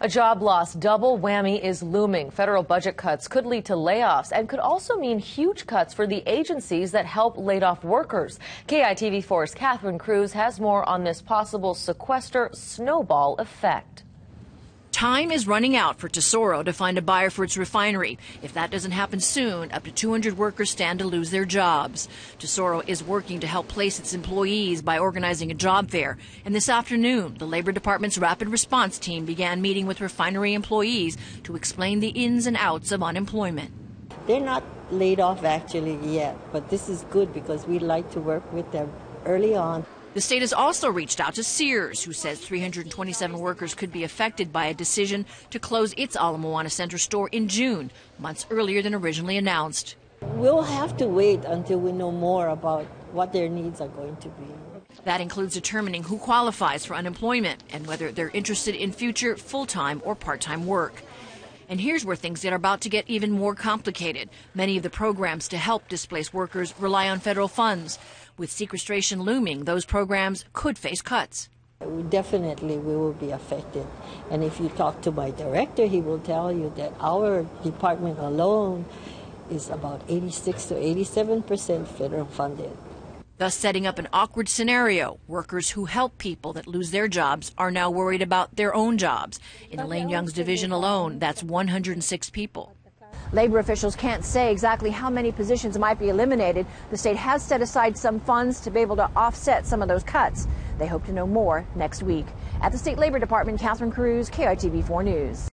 A job loss double whammy is looming. Federal budget cuts could lead to layoffs and could also mean huge cuts for the agencies that help laid-off workers. KITV4's Kathryn Cruz has more on this possible sequester snowball effect. Time is running out for Tesoro to find a buyer for its refinery. If that doesn't happen soon, up to 200 workers stand to lose their jobs. Tesoro is working to help place its employees by organizing a job fair. And this afternoon, the Labor Department's Rapid Response Team began meeting with refinery employees to explain the ins and outs of unemployment. They're not laid off actually yet, but this is good because we like to work with them early on. The state has also reached out to Sears, who says 327 workers could be affected by a decision to close its Ala Moana Center store in June, months earlier than originally announced. We'll have to wait until we know more about what their needs are going to be. That includes determining who qualifies for unemployment and whether they're interested in future full-time or part-time work. And here's where things are about to get even more complicated. Many of the programs to help displaced workers rely on federal funds. With sequestration looming, those programs could face cuts. Definitely we will be affected. And if you talk to my director, he will tell you that our department alone is about 86% to 87% federal funded. Thus setting up an awkward scenario. Workers who help people that lose their jobs are now worried about their own jobs. In Elaine Young's division alone, that's 106 people. Labor officials can't say exactly how many positions might be eliminated. The state has set aside some funds to be able to offset some of those cuts. They hope to know more next week. At the State Labor Department, Kathryn Cruz, KITV4 News.